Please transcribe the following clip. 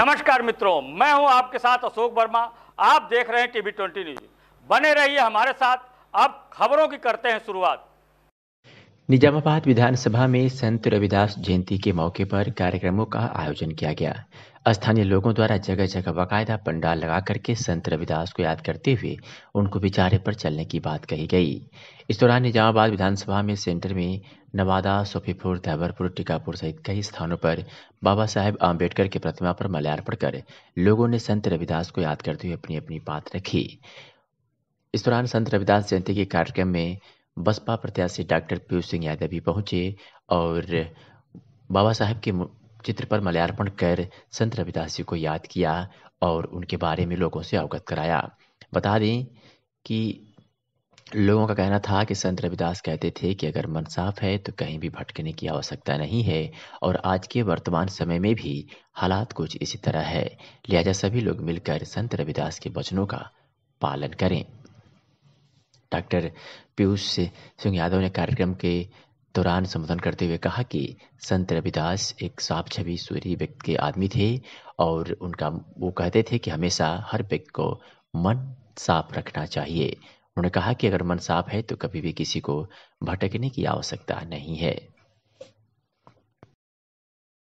नमस्कार मित्रों, मैं हूं आपके साथ अशोक वर्मा। आप देख रहे हैं टीवी 20 न्यूज। बने रहिए हमारे साथ। अब खबरों की करते हैं शुरुआत। निजामाबाद विधानसभा में संत रविदास जयंती के मौके पर कार्यक्रमों का आयोजन किया गया। स्थानीय लोगों द्वारा जगह जगह बाकायदा पंडाल लगा करके संत रविदास को याद करते हुए उनको विचारे पर चलने की बात कही गई। इस दौरान निजामाबाद विधानसभा में सेंटर में नवादा, सोफीपुर, जैबरपुर, टीकापुर सहित कई स्थानों पर बाबा साहब आम्बेडकर की प्रतिमा पर माल्यार्पण कर लोगों ने संत रविदास को याद करते हुए अपनी अपनी बात रखी। इस दौरान संत रविदास जयंती के कार्यक्रम में बसपा प्रत्याशी डॉक्टर पीयूष सिंह यादव भी पहुंचे और बाबा साहब के चित्र पर माल्यार्पण कर संत रविदास जी को याद किया और उनके बारे में लोगों से अवगत कराया। बता दें कि लोगों का कहना था कि संत रविदास कहते थे कि अगर मन साफ है तो कहीं भी भटकने की आवश्यकता नहीं है और आज के वर्तमान समय में भी हालात कुछ इसी तरह है, लिहाजा सभी लोग मिलकर संत रविदास के वचनों का पालन करें। डॉक्टर पीयूष सिंह यादव ने कार्यक्रम के दौरान संबोधन करते हुए कहा कि संत रविदास एक साफ छवि सूरी व्यक्ति के आदमी थे और उनका वो कहते थे कि हमेशा हर व्यक्ति को मन साफ रखना चाहिए। उन्होंने कहा कि अगर मन साफ है तो कभी भी किसी को भटकने की आवश्यकता नहीं है।